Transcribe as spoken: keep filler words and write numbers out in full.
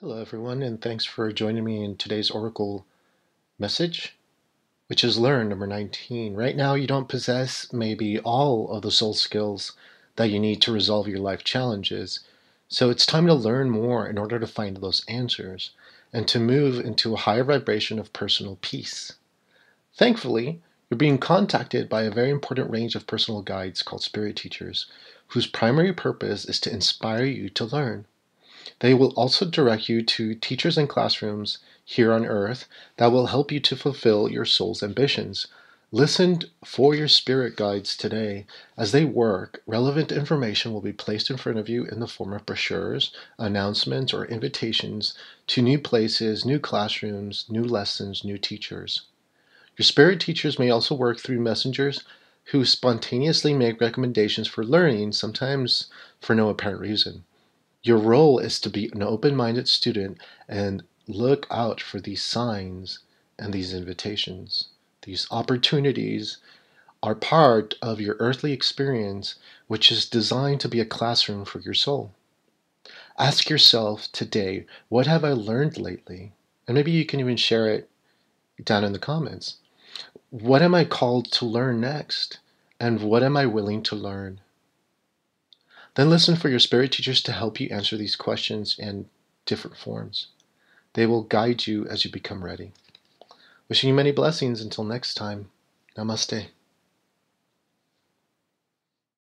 Hello everyone, and thanks for joining me in today's Oracle message, which is learn number nineteen. Right now you don't possess maybe all of the soul skills that you need to resolve your life challenges, so it's time to learn more in order to find those answers and to move into a higher vibration of personal peace. Thankfully, you're being contacted by a very important range of personal guides called spirit teachers, whose primary purpose is to inspire you to learn. They will also direct you to teachers and classrooms here on Earth that will help you to fulfill your soul's ambitions. Listen for your spirit guides today. As they work, relevant information will be placed in front of you in the form of brochures, announcements, or invitations to new places, new classrooms, new lessons, new teachers. Your spirit teachers may also work through messengers who spontaneously make recommendations for learning, sometimes for no apparent reason. Your role is to be an open-minded student and look out for these signs and these invitations. These opportunities are part of your earthly experience, which is designed to be a classroom for your soul. Ask yourself today, what have I learned lately? And maybe you can even share it down in the comments. What am I called to learn next? And what am I willing to learn? Then listen for your spirit teachers to help you answer these questions in different forms. They will guide you as you become ready. Wishing you many blessings until next time. Namaste.